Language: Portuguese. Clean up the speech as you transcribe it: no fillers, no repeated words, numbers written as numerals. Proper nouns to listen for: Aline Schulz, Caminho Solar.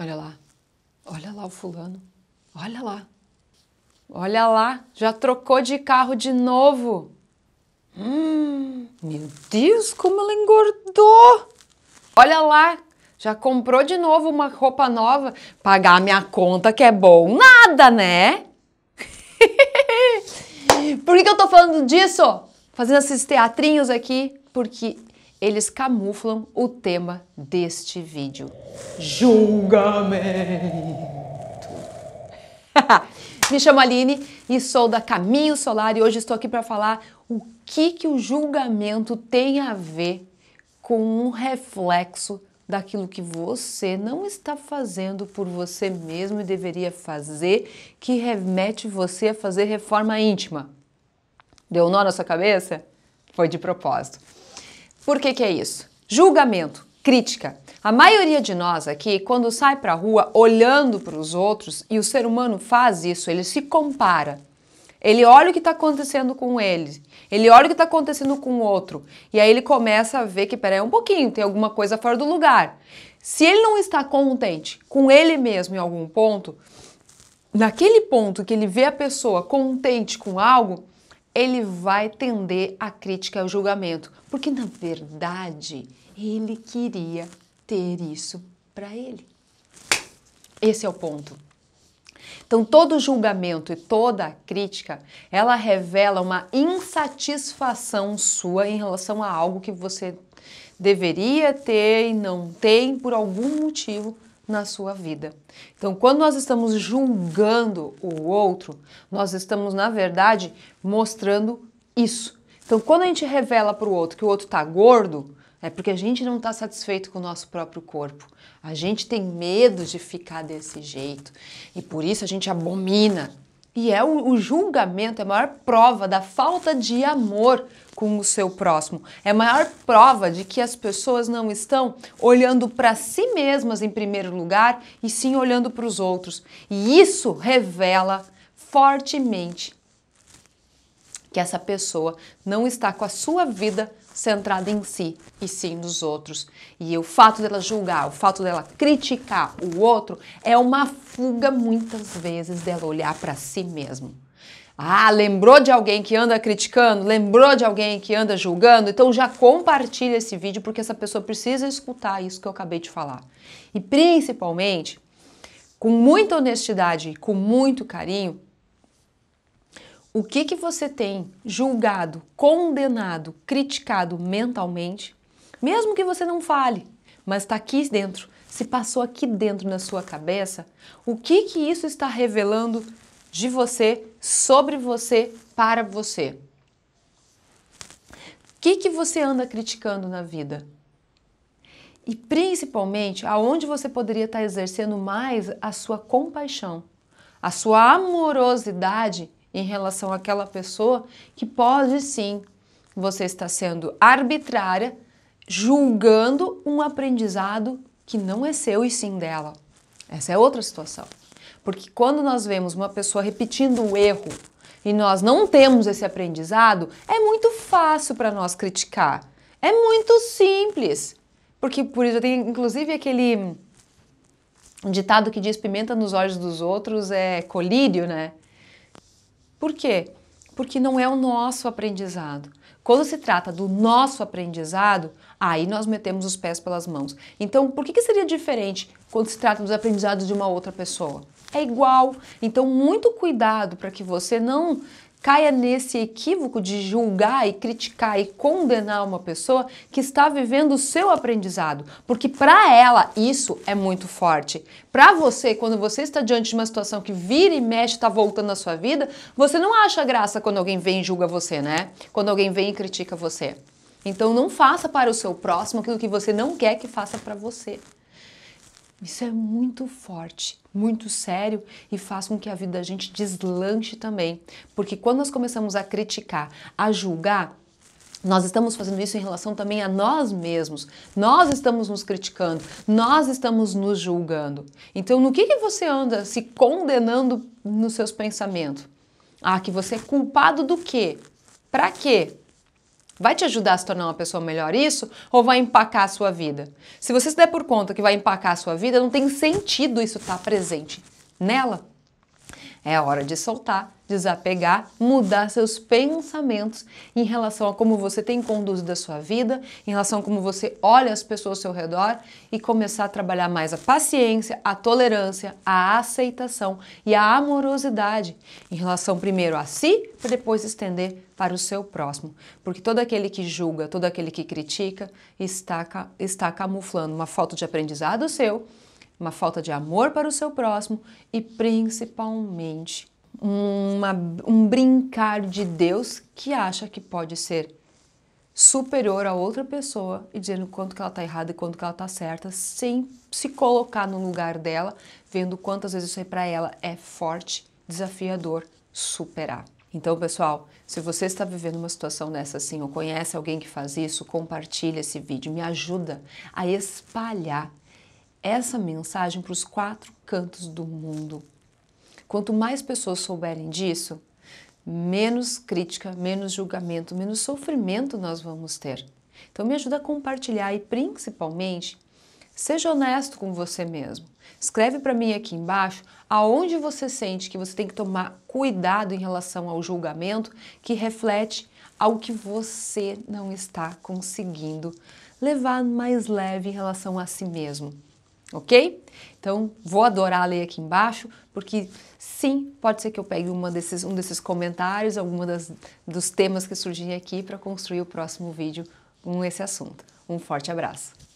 Olha lá o fulano, olha lá, já trocou de carro de novo. Meu Deus, como ela engordou! Olha lá, já comprou de novo uma roupa nova. Pagar a minha conta que é bom, nada, né? Por que eu tô falando disso? Fazendo esses teatrinhos aqui, porque eles camuflam o tema deste vídeo. Julgamento. Me chamo Aline e sou da Caminho Solar e hoje estou aqui para falar o que o julgamento tem a ver com um reflexo daquilo que você não está fazendo por você mesmo e deveria fazer, que remete você a fazer reforma íntima. Deu um nó na sua cabeça? Foi de propósito. Por que é isso? Julgamento, crítica. A maioria de nós aqui, quando sai pra rua olhando para os outros, e o ser humano faz isso, ele se compara. Ele olha o que está acontecendo com ele, ele olha o que está acontecendo com o outro, e aí ele começa a ver que, peraí, um pouquinho, tem alguma coisa fora do lugar. Se ele não está contente com ele mesmo em algum ponto, naquele ponto que ele vê a pessoa contente com algo, ele vai tender à crítica e ao julgamento, porque na verdade ele queria ter isso para ele. Esse é o ponto. Então, todo julgamento e toda crítica, ela revela uma insatisfação sua em relação a algo que você deveria ter e não tem por algum motivo na sua vida. Então, quando nós estamos julgando o outro, nós estamos, na verdade, mostrando isso. Então, quando a gente revela para o outro que o outro está gordo, é porque a gente não está satisfeito com o nosso próprio corpo. A gente tem medo de ficar desse jeito e por isso a gente abomina. E é o julgamento, é a maior prova da falta de amor com o seu próximo. É a maior prova de que as pessoas não estão olhando para si mesmas em primeiro lugar e sim olhando para os outros. E isso revela fortemente que essa pessoa não está com a sua vida centrada em si e sim nos outros. E o fato dela julgar, o fato dela criticar o outro é uma fuga muitas vezes dela olhar para si mesmo. Ah, lembrou de alguém que anda criticando? Lembrou de alguém que anda julgando? Então já compartilha esse vídeo porque essa pessoa precisa escutar isso que eu acabei de falar. E principalmente, com muita honestidade e com muito carinho, o que você tem julgado, condenado, criticado mentalmente, mesmo que você não fale, mas está aqui dentro, se passou aqui dentro na sua cabeça, o que isso está revelando de você, sobre você, para você? O que você anda criticando na vida? E principalmente, aonde você poderia estar exercendo mais a sua compaixão, a sua amorosidade em relação àquela pessoa que pode sim, você está sendo arbitrária, julgando um aprendizado que não é seu e sim dela. Essa é outra situação. Porque quando nós vemos uma pessoa repetindo o erro e nós não temos esse aprendizado, é muito fácil para nós criticar. É muito simples. Porque por isso tem inclusive aquele ditado que diz pimenta nos olhos dos outros é colírio, né? Por quê? Porque não é o nosso aprendizado. Quando se trata do nosso aprendizado, aí nós metemos os pés pelas mãos. Então, por que seria diferente quando se trata dos aprendizados de uma outra pessoa? É igual. Então, muito cuidado para que você não caia nesse equívoco de julgar e criticar e condenar uma pessoa que está vivendo o seu aprendizado, porque para ela isso é muito forte. Para você, quando você está diante de uma situação que vira e mexe, está voltando à sua vida, você não acha graça quando alguém vem e julga você, né? Quando alguém vem e critica você. Então não faça para o seu próximo aquilo que você não quer que faça para você. Isso é muito forte, muito sério e faz com que a vida da gente deslanche também. Porque quando nós começamos a criticar, a julgar, nós estamos fazendo isso em relação também a nós mesmos. Nós estamos nos criticando, nós estamos nos julgando. Então, no que você anda se condenando nos seus pensamentos? Ah, que você é culpado do quê? Pra quê? Vai te ajudar a se tornar uma pessoa melhor isso ou vai empacar a sua vida? Se você se der por conta que vai empacar a sua vida, não tem sentido isso estar presente nela. É hora de soltar, desapegar, mudar seus pensamentos em relação a como você tem conduzido a sua vida, em relação a como você olha as pessoas ao seu redor e começar a trabalhar mais a paciência, a tolerância, a aceitação e a amorosidade em relação primeiro a si, para depois estender para o seu próximo. Porque todo aquele que julga, todo aquele que critica está camuflando uma falta de aprendizado seu, uma falta de amor para o seu próximo e, principalmente, um brincar de Deus que acha que pode ser superior a outra pessoa e dizendo quanto que ela está errada e quanto que ela está certa, sem se colocar no lugar dela, vendo quantas vezes isso aí para ela é forte, desafiador, superar. Então, pessoal, se você está vivendo uma situação dessa assim ou conhece alguém que faz isso, compartilha esse vídeo, me ajuda a espalhar essa mensagem para os 4 cantos do mundo. Quanto mais pessoas souberem disso, menos crítica, menos julgamento, menos sofrimento nós vamos ter. Então me ajuda a compartilhar e principalmente, seja honesto com você mesmo. Escreve para mim aqui embaixo aonde você sente que você tem que tomar cuidado em relação ao julgamento que reflete ao que você não está conseguindo levar mais leve em relação a si mesmo. Ok? Então, vou adorar ler aqui embaixo, porque sim, pode ser que eu pegue um desses comentários, dos temas que surgirem aqui para construir o próximo vídeo com esse assunto. Um forte abraço!